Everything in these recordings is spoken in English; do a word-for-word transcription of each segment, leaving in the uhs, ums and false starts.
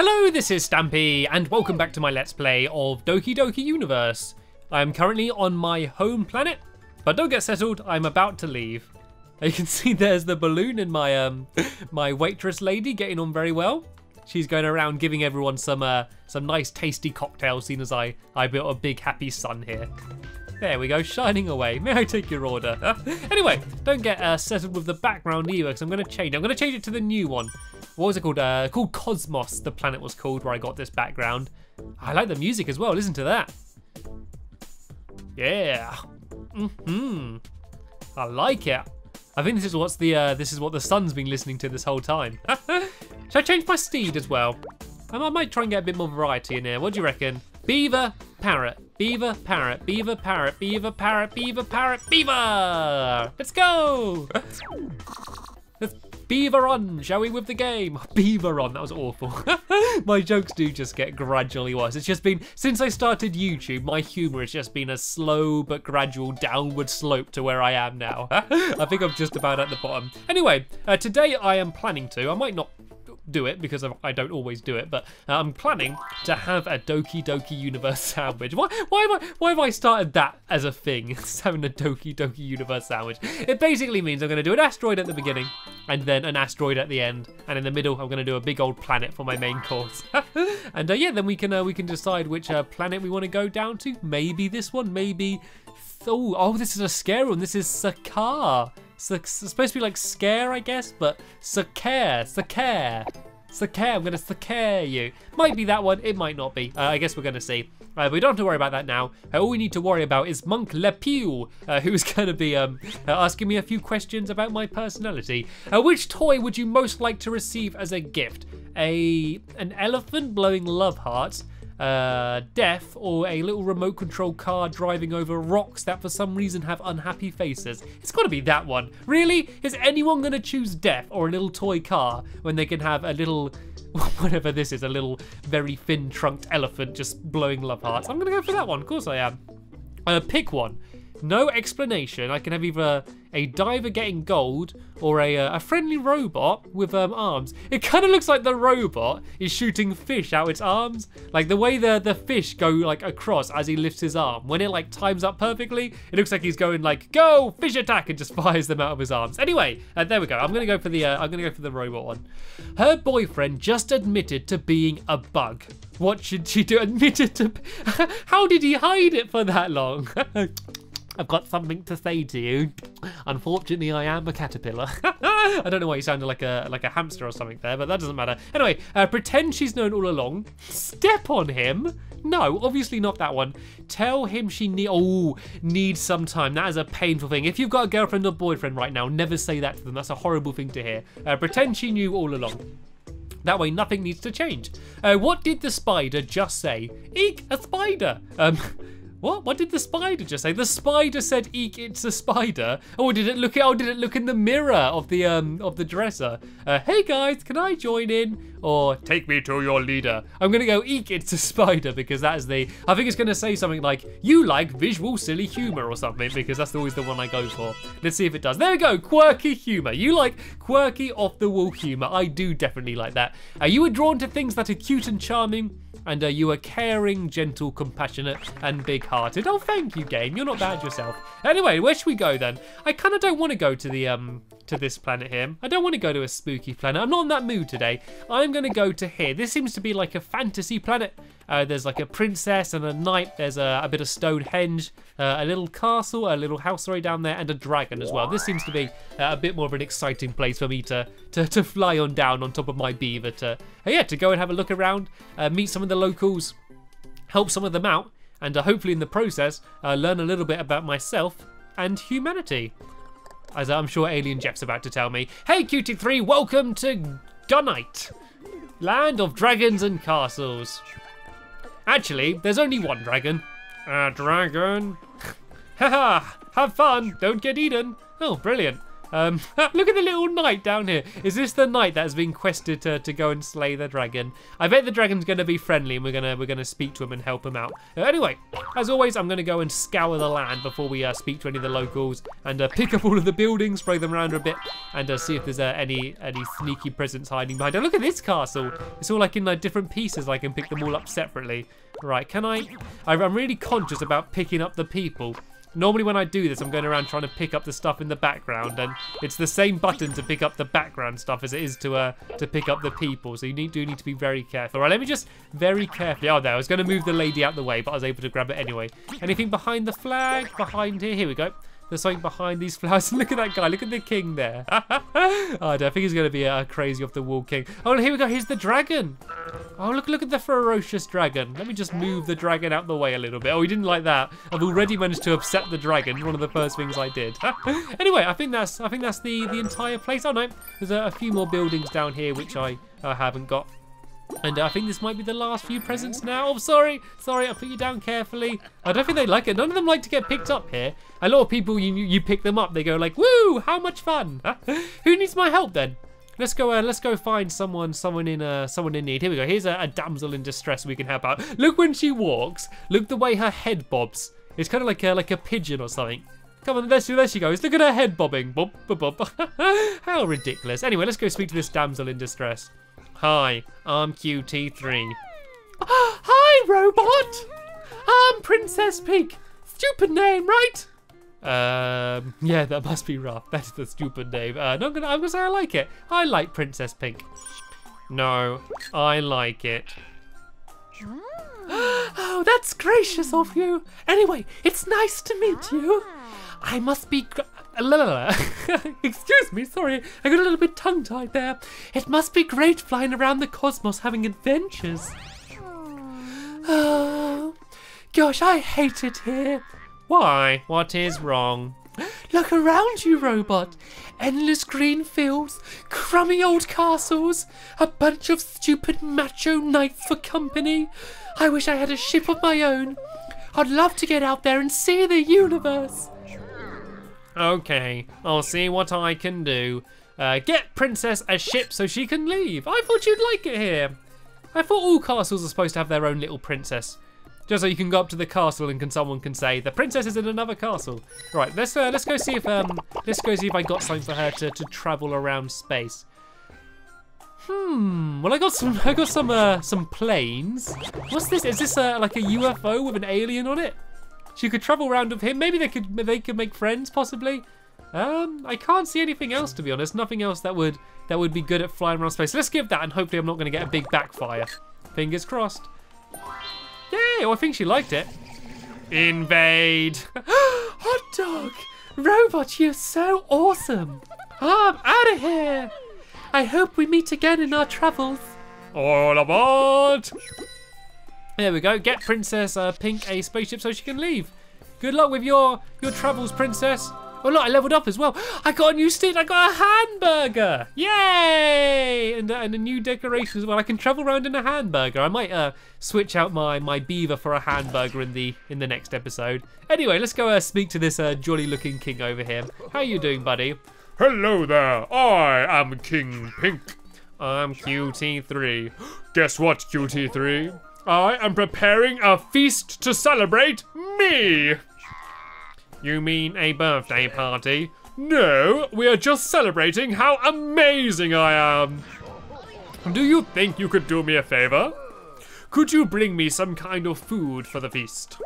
Hello, this is Stampy, and welcome back to my Let's Play of Doki Doki Universe. I am currently on my home planet, but don't get settled, I'm about to leave. You can see there's the balloon and my um, my waitress lady getting on very well. She's going around giving everyone some uh, some nice tasty cocktails, seeing as I, I built a big happy sun here. There we go, shining away. May I take your order? Huh? Anyway, don't get uh, settled with the background either, because I'm going to change it. I'm going to change it to the new one. What was it called? Uh, called Cosmos, the planet was called, where I got this background. I like the music as well, listen to that. Yeah. Mm-hmm. I like it. I think this is what's the uh, this is what the sun's been listening to this whole time. Should I change my steed as well? I might try and get a bit more variety in here. What do you reckon? Beaver, parrot, beaver, parrot, beaver, parrot, beaver, parrot, beaver, parrot, beaver! Let's go! Let's beaver on, shall we, with the game? Beaver on, that was awful. My jokes do just get gradually worse. It's just been, since I started YouTube, my humor has just been a slow but gradual downward slope to where I am now. I think I'm just about at the bottom. Anyway, uh, today I am planning to, I might not do it because I don't always do it, but I'm planning to have a Doki Doki Universe sandwich. Why, why, have, I, why have I started that as a thing? Having a Doki Doki Universe sandwich. It basically means I'm going to do an asteroid at the beginning and then an asteroid at the end, and in the middle I'm going to do a big old planet for my main course. And uh, yeah, then we can uh, we can decide which uh, planet we want to go down to. Maybe this one, maybe... Oh, oh, this is a scare one. This is Sakar. So it's supposed to be like scare, I guess, but Sakar, Sakar, Sakar, I'm gonna Sakar you. Might be that one, it might not be. Uh, I guess we're gonna see. Uh, we don't have to worry about that now. Uh, all we need to worry about is Monk Le Pew, uh, who's gonna be um, uh, asking me a few questions about my personality. Uh, which toy would you most like to receive as a gift? A an elephant blowing love hearts, uh, death, or a little remote control car driving over rocks that for some reason have unhappy faces? It's gotta be that one. Really? Is anyone gonna choose death or a little toy car when they can have a little, whatever this is, a little very thin-trunked elephant just blowing love hearts? I'm gonna go for that one, of course I am. Uh, pick one. No explanation. I can have either a diver getting gold or a, uh, a friendly robot with um, arms. It kind of looks like the robot is shooting fish out its arms. Like the way the, the fish go like across as he lifts his arm. When it like times up perfectly, it looks like he's going like, go, fish attack, and just fires them out of his arms. Anyway, uh, there we go. I'm gonna go for the uh, I'm gonna go for the robot one. Her boyfriend just admitted to being a bug. What should she do? Admitted to? How did he hide it for that long? I've got something to say to you. Unfortunately, I am a caterpillar. I don't know why you sounded like a like a hamster or something there, but that doesn't matter. Anyway, uh, pretend she's known all along. Step on him? No, obviously not that one. Tell him she need oh needs some time. That is a painful thing. If you've got a girlfriend or boyfriend right now, never say that to them. That's a horrible thing to hear. Uh, pretend she knew all along. That way, nothing needs to change. Uh, what did the spider just say? Eek, a spider. Um. What? What did the spider just say? The spider said, "Eek, it's a spider." Oh, did it look? Oh, did it look in the mirror of the um of the dresser? Uh, hey guys, can I join in? Or take me to your leader. I'm gonna go, "Eek, it's a spider," because that is the. I think it's gonna say something like, "You like visual silly humor" or something, because that's always the one I go for. Let's see if it does. There we go. Quirky humor. You like quirky, off-the-wall humor. I do definitely like that. Uh, you are drawn to things that are cute and charming, and uh, you are caring, gentle, compassionate, and big. Hearted. Oh, thank you, game. You're not bad yourself. Anyway, where should we go then? I kind of don't want to go to the um to this planet here. I don't want to go to a spooky planet. I'm not in that mood today. I'm going to go to here. This seems to be like a fantasy planet. Uh, there's like a princess and a knight. There's a, a bit of Stonehenge, uh, a little castle, a little house right down there, and a dragon as well. This seems to be uh, a bit more of an exciting place for me to, to to fly on down on top of my beaver to uh, yeah to go and have a look around, uh, meet some of the locals, help some of them out. And uh, hopefully in the process, uh, learn a little bit about myself and humanity. As I'm sure Alien Jeff's about to tell me. Hey Q T three, welcome to Gunite Land of Dragons and Castles. Actually, there's only one dragon. A dragon. Haha, have fun, don't get eaten. Oh, brilliant. Um, look at the little knight down here. Is this the knight that has been quested to, to go and slay the dragon? I bet the dragon's going to be friendly, and we're gonna we're gonna speak to him and help him out. Uh, anyway, as always, I'm going to go and scour the land before we uh, speak to any of the locals, and uh, pick up all of the buildings, spray them around a bit, and uh, see if there's uh, any any sneaky presence hiding behind. Oh, look at this castle. It's all like in like, different pieces. I can pick them all up separately. Right? Can I? I'm really conscious about picking up the people. Normally when I do this, I'm going around trying to pick up the stuff in the background, and it's the same button to pick up the background stuff as it is to uh, to pick up the people, so you need, do need to be very careful. All right, let me just very carefully... Oh, there, I was going to move the lady out the way, but I was able to grab it anyway. Anything behind the flag? Behind here? Here we go. There's something behind these flowers. Look at that guy. Look at the king there. Oh, I think he's going to be a crazy off-the-wall king. Oh, here we go. Here's the dragon. Oh, look, look at the ferocious dragon. Let me just move the dragon out the way a little bit. Oh, he didn't like that. I've already managed to upset the dragon. One of the first things I did. Anyway, I think that's I think that's the, the entire place. Oh, no. There's a, a few more buildings down here, which I uh, haven't got. And uh, I think this might be the last few presents now. Oh, sorry. Sorry, I put you down carefully. I don't think they like it. None of them like to get picked up here. A lot of people, you you pick them up, they go like, woo, how much fun. Who needs my help then? Let's go uh, let's go find someone someone in uh, someone in need. Here we go. Here's a, a damsel in distress we can help out. Look when she walks. Look the way her head bobs. It's kind of like a, like a pigeon or something. Come on, there she, there she goes. Look at her head bobbing. Bob, bob, bob. How ridiculous. Anyway, let's go speak to this damsel in distress. Hi, I'm Q T three. Hi, robot! I'm Princess Pink. Stupid name, right? Um, yeah, that must be rough. That's the stupid name. Uh, no, I'm gonna, I'm gonna say I like it. I like Princess Pink. No, I like it. Oh, that's gracious of you. Anyway, it's nice to meet you. I must be... Gr Excuse me, sorry, I got a little bit tongue-tied there. It must be great flying around the cosmos having adventures. Oh, gosh, I hate it here. Why? What is wrong? Look around you, robot. Endless green fields, crummy old castles, a bunch of stupid macho knights for company. I wish I had a ship of my own. I'd love to get out there and see the universe. Okay, I'll see what I can do. Uh, get Princess a ship so she can leave. I thought you'd like it here. I thought all castles are supposed to have their own little princess. Just so you can go up to the castle and can someone can say, the princess is in another castle. Right, let's uh, let's go see if um let's go see if I got something for her to, to travel around space. Hmm. Well, I got some I got some uh, some planes. What's this? Is this uh, like a U F O with an alien on it? She could travel around with him. Maybe they could they could make friends, possibly. Um, I can't see anything else, to be honest. Nothing else that would that would be good at flying around space. Let's give that, and hopefully I'm not going to get a big backfire. Fingers crossed. Yay! Well, I think she liked it. Invade! Hot dog! Robot, you're so awesome! Oh, I'm out of here! I hope we meet again in our travels. All aboard! There we go. Get Princess uh, Pink a spaceship so she can leave. Good luck with your your travels, Princess. Oh look, I leveled up as well. I got a new stitch. I got a hamburger. Yay! And uh, and a new decoration as well. I can travel around in a hamburger. I might uh, switch out my my beaver for a hamburger in the in the next episode. Anyway, let's go uh, speak to this uh, jolly-looking king over here. How you doing, buddy? Hello there. I am King Pink. I'm Q T three. Guess what, Q T three? I am preparing a feast to celebrate me! You mean a birthday party? No, we are just celebrating how amazing I am! Do you think you could do me a favor? Could you bring me some kind of food for the feast?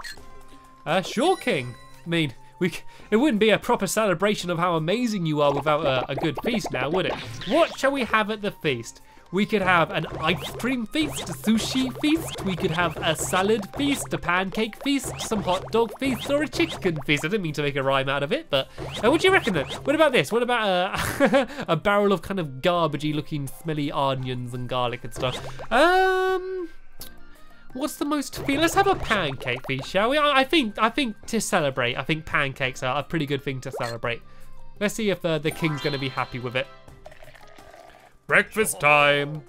Uh, sure, King. I mean, we, it wouldn't be a proper celebration of how amazing you are without a, a good feast now, would it? What shall we have at the feast? We could have an ice cream feast, a sushi feast, we could have a salad feast, a pancake feast, some hot dog feast, or a chicken feast. I didn't mean to make a rhyme out of it, but uh, what do you reckon then? What about this? What about uh, a barrel of kind of garbagey looking smelly onions and garlic and stuff? Um, what's the most feast? Let's have a pancake feast, shall we? I, I think I think to celebrate, I think pancakes are a pretty good thing to celebrate. Let's see if uh, the king's gonna be happy with it. Breakfast time.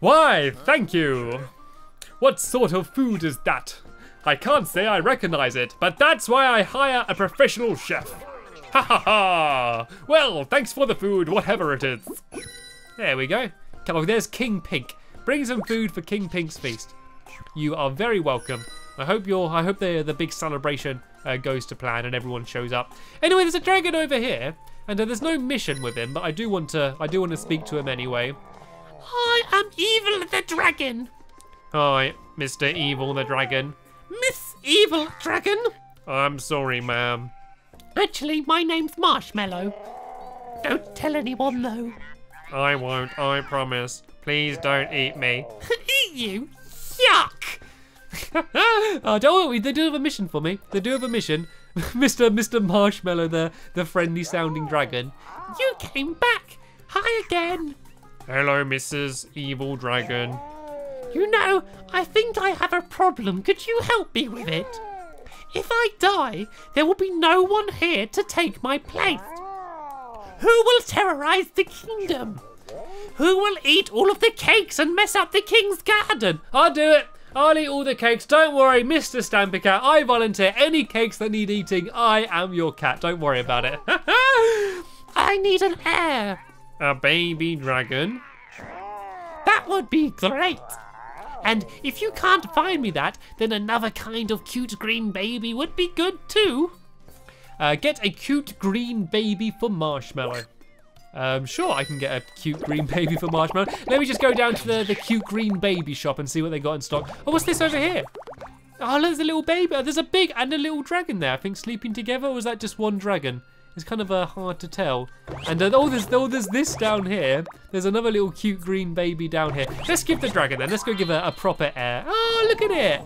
Why, thank you. What sort of food is that? I can't say I recognize it, but that's why I hire a professional chef. Ha ha ha! Well, thanks for the food, whatever it is. There we go. Oh, there's King Pink. Bring some food for King Pink's feast. You are very welcome. I hope you're. I hope the the big celebration uh, goes to plan and everyone shows up. Anyway, there's a dragon over here, and uh, there's no mission with him, but I do want to. I do want to speak to him anyway. I am Evil the Dragon. Hi, Mister Evil the Dragon. Miss Evil Dragon. I'm sorry, ma'am. Actually, my name's Marshmallow. Don't tell anyone, though. I won't, I promise. Please don't eat me. Eat you? Yuck! Oh, don't worry, they do have a mission for me. They do have a mission. Mister Mister Marshmallow, the, the friendly-sounding dragon. You came back. Hi again. Hello, Missus Evil Dragon. You know, I think I have a problem. Could you help me with it? If I die, there will be no one here to take my place. Who will terrorize the kingdom? Who will eat all of the cakes and mess up the king's garden? I'll do it. I'll eat all the cakes. Don't worry, Mister Stampy Cat. I volunteer any cakes that need eating. I am your cat. Don't worry about it. I need an heir. A baby dragon? That would be great. And if you can't find me that, then another kind of cute green baby would be good too. Uh, get a cute green baby for Marshmallow. Um, sure, I can get a cute green baby for Marshmallow. Let me just go down to the, the cute green baby shop and see what they got in stock. Oh, what's this over here? Oh, there's a little baby. Oh, there's a big and a little dragon there. I think sleeping together, or was that just one dragon? It's kind of uh, hard to tell. And uh, oh, there's, oh, there's this down here. There's another little cute green baby down here. Let's give the dragon then. Let's go give her a proper air. Oh, look at it.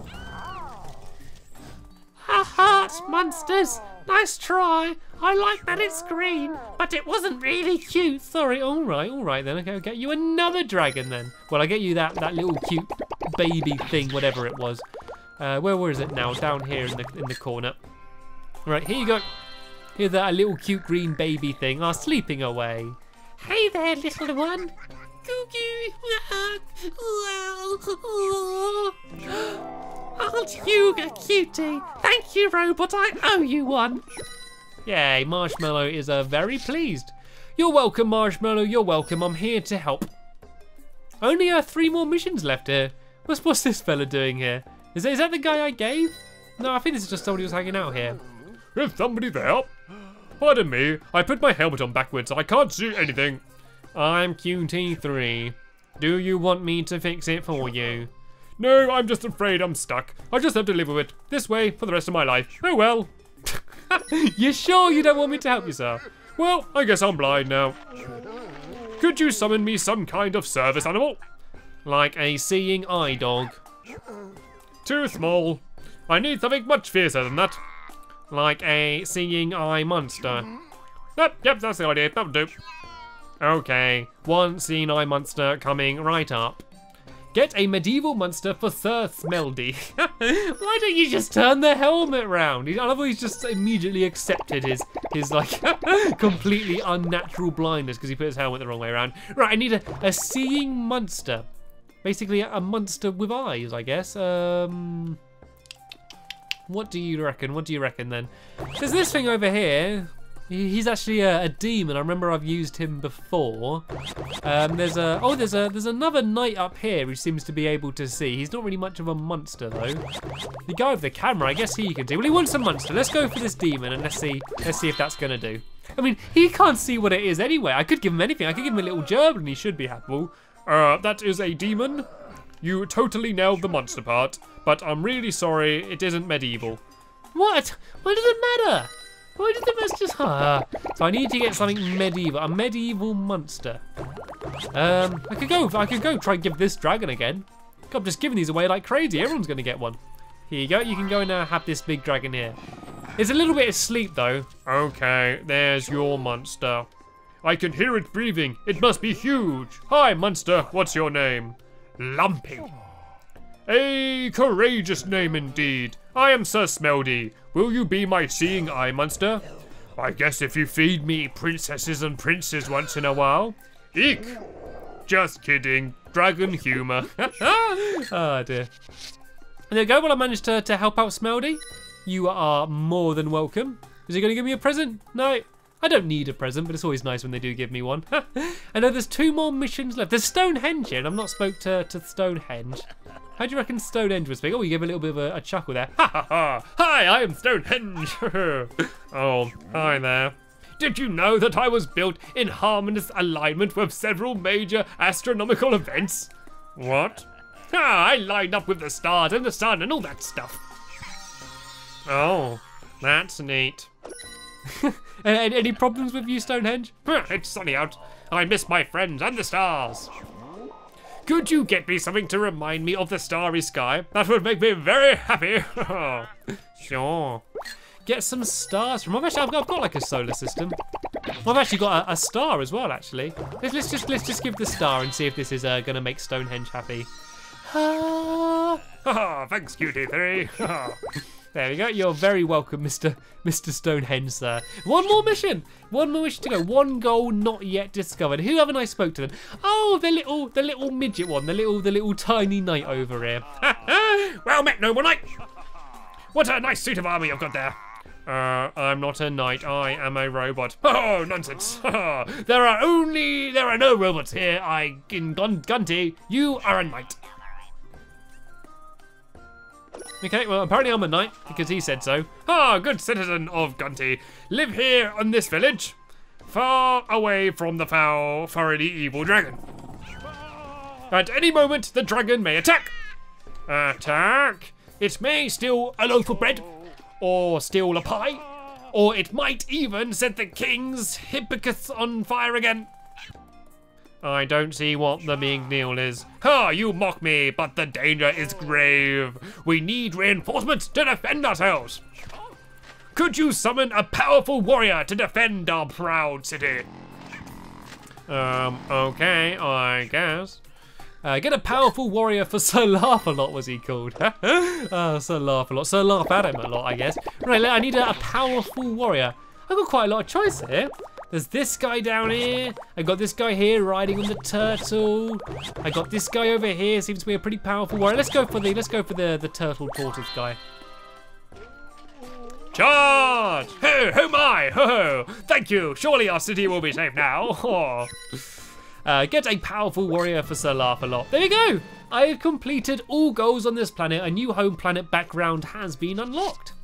Ha ha, monsters. Nice try. I like that it's green, but it wasn't really cute. Sorry. All right, all right then. Okay, I'll get you another dragon then. Well, I'll get you that, that little cute baby thing, whatever it was. Uh, where, where is it now? Down here in the, in the corner. All right, here you go. Here's that little cute green baby thing. Ah, sleeping away. Hey there, little one. Aren't you a cutie? Thank you, robot. I owe you one. Yay, Marshmallow is uh, very pleased. You're welcome, Marshmallow. You're welcome. I'm here to help. Only uh, three more missions left here. What's, what's this fella doing here? Is, is that the guy I gave? No, I think this is just somebody who's hanging out here. Is somebody there? Pardon me. I put my helmet on backwards. I can't see anything. I'm Q T three. Do you want me to fix it for you? No, I'm just afraid I'm stuck. I just have to live with it this way for the rest of my life. Oh well. You sure you don't want me to help you, sir? Well, I guess I'm blind now. Could you summon me some kind of service animal? Like a seeing eye dog. Too small. I need something much fiercer than that. Like a seeing eye monster. Yep, yep, that's the idea. That'll do. Okay, one seeing eye monster coming right up. Get a medieval monster for Sir Smeldy. Why don't you just turn the helmet round? I love how he's just immediately accepted his, his like, completely unnatural blindness because he put his helmet the wrong way around. Right, I need a, a seeing monster. Basically, a monster with eyes, I guess. Um... What do you reckon? What do you reckon then? There's this thing over here. He's actually a, a demon. I remember I've used him before. Um, there's a oh, there's a there's another knight up here who seems to be able to see. He's not really much of a monster though. The guy with the camera, I guess he can do. Well, he wants a monster. Let's go for this demon and let's see let's see if that's gonna do. I mean, he can't see what it is anyway. I could give him anything. I could give him a little gerbil and he should be happy. Uh, that is a demon. You totally nailed the monster part, but I'm really sorry it isn't medieval. What? Why does it matter? Why does it matter? Just huh? So I need to get something medieval, a medieval monster. Um, I could go, I could go try and give this dragon again. I'm just giving these away like crazy. Everyone's gonna get one. Here you go. You can go and uh, have this big dragon here. It's a little bit asleep though. Okay, there's your monster. I can hear it breathing. It must be huge. Hi, monster. What's your name? Lumpy. A courageous name indeed. I am Sir Smeldy. Will you be my seeing eye monster? I guess if you feed me princesses and princes once in a while. Eek! Just kidding. Dragon humour. Oh dear. There you go. Well, I managed to, to help out Smeldy. You are more than welcome. Is he going to give me a present? No. I don't need a present, but it's always nice when they do give me one. I know there's two more missions left. There's Stonehenge here, and I've not spoke to, to Stonehenge. How do you reckon Stonehenge would speak? Oh, you gave a little bit of a, a chuckle there. Ha ha ha! Hi, I am Stonehenge! Oh, hi there. Did you know that I was built in harmonious alignment with several major astronomical events? What? Ah, I lined up with the stars and the sun and all that stuff. Oh, that's neat. Any problems with you, Stonehenge? It's sunny out. I miss my friends and the stars. Could you get me something to remind me of the starry sky? That would make me very happy. Sure. Get some stars from. I've, actually, I've, got, I've got like a solar system. I've actually got a, a star as well. Actually, let's, let's just let's just give the star and see if this is uh, gonna make Stonehenge happy. Ah. Oh, thanks, Q T three. There we go. You're very welcome, Mister Mister Stonehenge, sir. One more mission. One more mission to go. One goal not yet discovered. Who haven't I spoke to them? Oh, the little, the little midget one. The little, the little tiny knight over here. Well met, noble knight. What a nice suit of armor you've got there. Uh, I'm not a knight. I am a robot. Oh, nonsense. There are only, there are no robots here. I in Gunty. You are a knight. Okay, well, apparently I'm a knight, because he said so. Ah, good citizen of Gunty. Live here in this village, far away from the foul, thoroughly evil dragon. At any moment, the dragon may attack. Attack? It may steal a loaf of bread, or steal a pie, or it might even set the king's hippocus on fire again. I don't see what the big deal is. Ha, you mock me, but the danger is grave. We need reinforcements to defend ourselves. Could you summon a powerful warrior to defend our proud city? Um, okay, I guess. Uh, get a powerful warrior for Sir Laugh-a-lot, was he called? uh, Sir Laugh-a-lot, Sir Laugh-at-him-a-lot, I guess. Right, I need a, a powerful warrior. I've got quite a lot of choice here. There's this guy down here. I got this guy here riding on the turtle. I got this guy over here. Seems to be a pretty powerful warrior. Let's go for the let's go for the the turtle tortoise guy. Charge! Ho ho my ho ho! Thank you. Surely our city will be safe now. Oh. Uh, get a powerful warrior for Sir Laugh-a-lot. There we go. I have completed all goals on this planet. A new home planet background has been unlocked.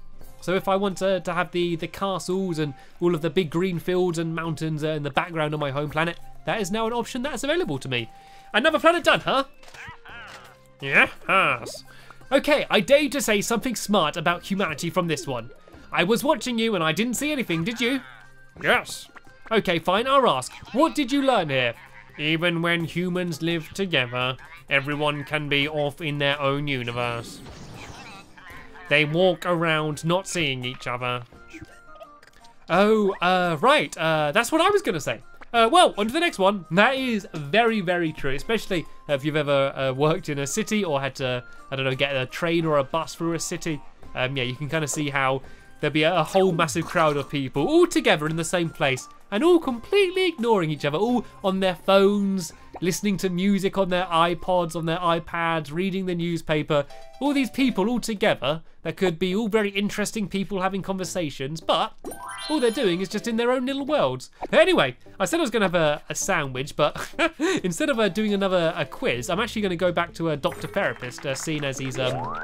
So if I want to, to have the, the castles and all of the big green fields and mountains in the background on my home planet, that is now an option that's available to me. Another planet done, huh? Yes. Okay, I dare to say something smart about humanity from this one. I was watching you and I didn't see anything, did you? Yes. Okay, fine, I'll ask. What did you learn here? Even when humans live together, everyone can be off in their own universe. They walk around not seeing each other. Oh, uh, right. Uh, that's what I was going to say. Uh, well, on to the next one. That is very, very true, especially if you've ever uh, worked in a city or had to, I don't know, get a train or a bus through a city. Um, yeah, you can kind of see how there'd be a whole massive crowd of people all together in the same place and all completely ignoring each other, all on their phones, listening to music on their iPods, on their iPads, reading the newspaper. All these people all together that could be all very interesting people having conversations, but all they're doing is just in their own little worlds. Anyway, I said I was going to have a, a sandwich, but instead of uh, doing another a quiz, I'm actually going to go back to a uh, Doctor Therapist, uh, seen as he's um,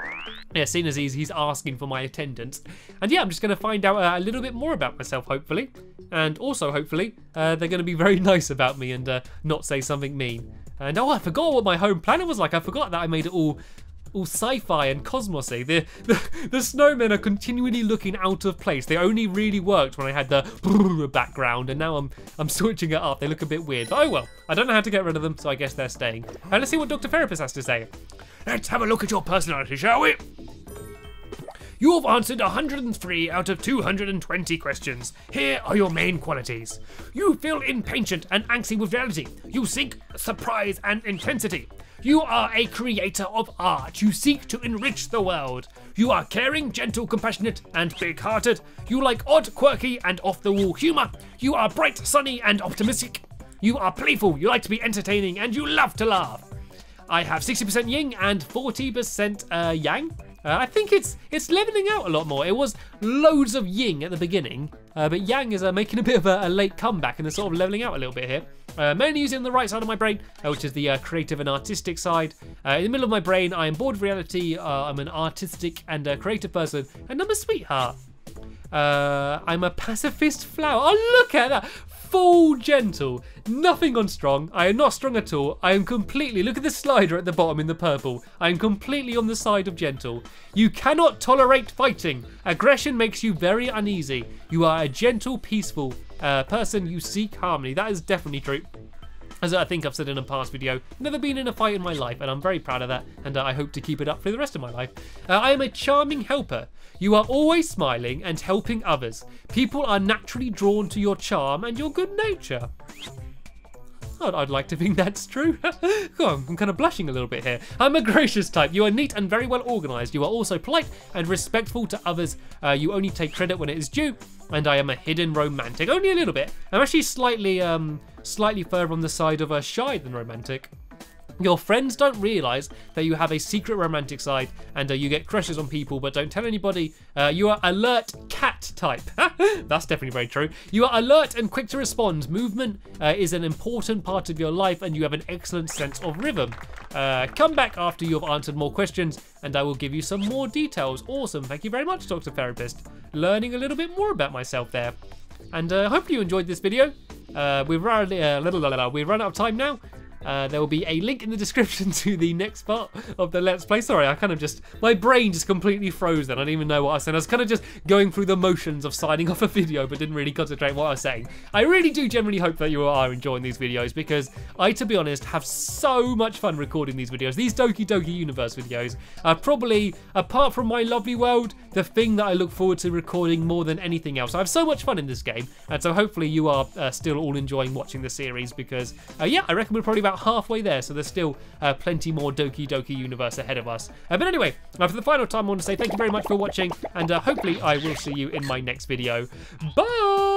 yeah, seen as he's he's asking for my attendance, and yeah, I'm just going to find out uh, a little bit more about myself, hopefully, and also hopefully uh, they're going to be very nice about me and uh, not say something mean. And oh, I forgot what my home planet was like. I forgot that I made it all. all sci-fi and cosmosy. The, the the snowmen are continually looking out of place. They only really worked when I had the background, and now I'm I'm switching it up. They look a bit weird, but oh well. I don't know how to get rid of them, so I guess they're staying. And let's see what Doctor Therapist has to say. Let's have a look at your personality, shall we? You have answered one hundred and three out of two hundred and twenty questions. Here are your main qualities. You feel impatient and angsty with reality. You seek surprise and intensity. You are a creator of art. You seek to enrich the world. You are caring, gentle, compassionate, and big-hearted. You like odd, quirky, and off-the-wall humor. You are bright, sunny, and optimistic. You are playful. You like to be entertaining, and you love to laugh. I have sixty percent yin and forty percent uh, yang. Uh, I think it's it's leveling out a lot more. It was loads of yin at the beginning, uh, but yang is uh, making a bit of a, a late comeback and is sort of leveling out a little bit here. Uh, mainly using the right side of my brain, uh, which is the uh, creative and artistic side. Uh, in the middle of my brain, I am bored of reality. Uh, I'm an artistic and uh, creative person, and I'm a sweetheart. Uh, I'm a pacifist flower. Oh, look at that. Full gentle, nothing on strong. I am not strong at all. I am completely, look at the slider at the bottom in the purple. I am completely on the side of gentle. You cannot tolerate fighting. Aggression makes you very uneasy. You are a gentle, peaceful uh, person. You seek harmony. That is definitely true. As I think I've said in a past video, never been in a fight in my life, and I'm very proud of that, and uh, I hope to keep it up for the rest of my life. Uh, I am a charming helper. You are always smiling and helping others. People are naturally drawn to your charm and your good nature. I'd, I'd like to think that's true. God, I'm kind of blushing a little bit here. I'm a gracious type. You are neat and very well organised. You are also polite and respectful to others. Uh, you only take credit when it is due. And I am a hidden romantic. Only a little bit. I'm actually slightly... um. slightly further on the side of a shy than romantic. Your friends don't realise that you have a secret romantic side, and uh, you get crushes on people but don't tell anybody. Uh, you are alert cat type. That's definitely very true. You are alert and quick to respond. Movement uh, is an important part of your life, and you have an excellent sense of rhythm. Uh, come back after you have answered more questions and I will give you some more details. Awesome. Thank you very much, Doctor Therapist. Learning a little bit more about myself there. And uh, hopefully you enjoyed this video. Uh, we've run, uh, la, la, la, la. We've run out of time now. Uh, there will be a link in the description to the next part of the Let's Play. Sorry, I kind of just, my brain just completely froze then. I didn't even know what I said. I was kind of just going through the motions of signing off a video, but didn't really concentrate what I was saying. I really do generally hope that you are enjoying these videos, because I, to be honest, have so much fun recording these videos. These Doki Doki Universe videos are probably, apart from my lovely world, the thing that I look forward to recording more than anything else. I have so much fun in this game, and so hopefully you are uh, still all enjoying watching the series, because, uh, yeah, I reckon we're probably about halfway there, so there's still uh, plenty more Doki Doki Universe ahead of us. Uh, but anyway, uh, for the final time, I want to say thank you very much for watching, and uh, hopefully I will see you in my next video. Bye!